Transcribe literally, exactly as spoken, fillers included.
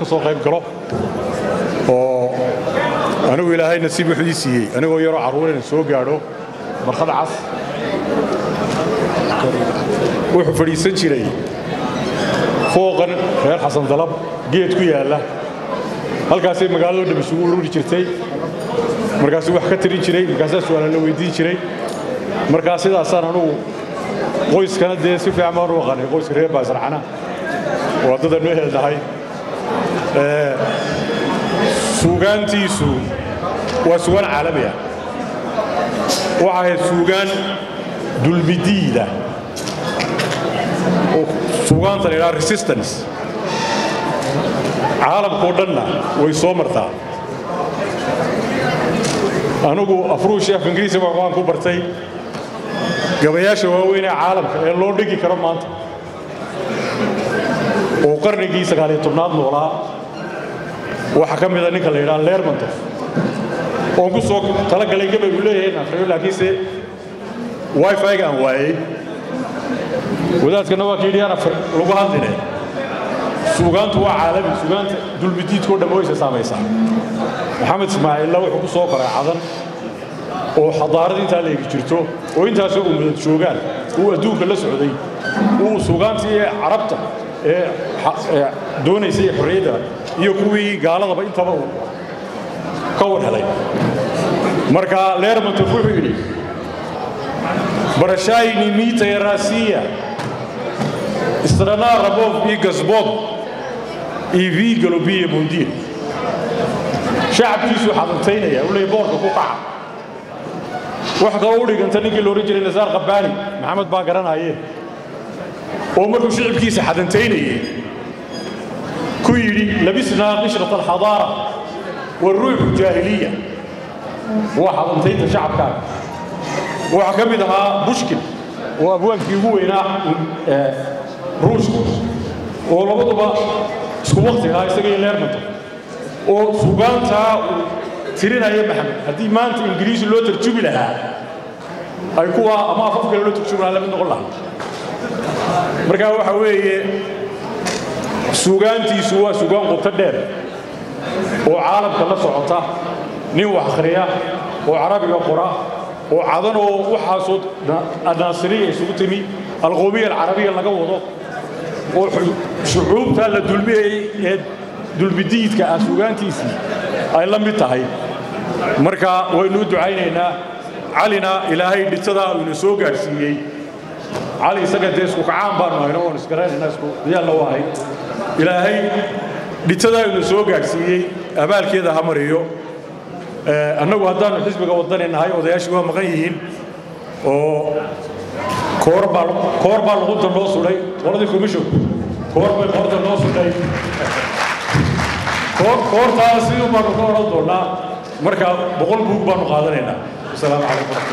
كسو قيب قرو أنا ولا هاي نسيب حديثي أنا ويرو عرون نسوق جارو برخد عص وحفري سجري فوقا غير حسن طلب جيت كوي هلا هالكاسي مقالو دبسوق رودي شرتي مركاسي وحكت ريد شري مركاسي سؤال أنا ويدي شري مركاسي ده صار أنا قويس كانت ديسي في عمر وغني قويس كريه بازرعنا وعطتنا نوهل ده هاي سوغان تيسو وسوغان عالمية وعهد سوغان دولبديدة سوغان تنيرا ريسيستنس عالم كودنا ويسومرتا أنوكو أفرو شيخ إنجليزي وعوان كوبرتي قبياشة وهوين عالم اللورديكي كرمانت وقرني جيسة قالي طبناد نورا وحكم إذا نكال إيران لير منطف وانكو سوك طلق قالي جبه بلوه هنا خليو لكيسي واي فاي قان واي وذات كنوا كيدي أنا لقوهان ديني سوغانت هو عالمي سوغانت دول بديد كون دمويس سامي سامي محمد اسماعيل الله وحكو سوكر عظن وحضارة انتا اللي جرتو وانتا سوكو من شوغان هو دوك اللي سعودي وسوغانت هي عربته إيه دوني سي حريدة يكوي قال الله بإنت بقول كون هلاي مركا لير من تفوح يجري برشاي نميتة راسية استرنا ربوب يجذبوب يبي قلبي بندير شعب يسوي حضنتين يا ولا يبورك وقع واحد قولي كنت نيجي لوريجين نزار غباني محمد باقران هاي ومركو شعب كيسة حدنتيني كويري لبسنا قشرة الحضارة والروح الجاهلية وحدنتين شعب كان وحكمتها مشكل وأبوان كيهو هنا روس ولبطبا سكو وقتها يستقيل ليرمنتو وسوغانتها تيرينها يا محمد هذه مانت إنجليزي لو ترتبي لها أيكوها أما أفكر لو ترتبي لها لمن نقول لها marka waxa weeye suugaantiisu waa suugaan qoto dheer oo caalamka la socota nin wax akhriya oo carabiga qora oo cadan oo waxa soo anaasiriye isugu timi alqoobiga carabiga laga wado oo shucuubta la dulmiyay ee dulbidiidka ah suugaantiisi ay la mid tahay marka waynu ducaynaynaa calina ilaahay dhitada uu soo gaarsiiyay علي سجد يسكوك عام بانو هنا ونسكران هنا يسكوك يا الله واهي إلهي لتداي نسوق عكسي أبال كذا همريو أنا وهذا الحزب قوضني إن هاي وضياشوا مغيين أو كوربال كوربال غض الناس ولي ورد كمشوا كوربال غض الناس ولي كور كور تاسيو بانو كور الدولة مركب بقول بوك بانو قادرينا السلام عليكم.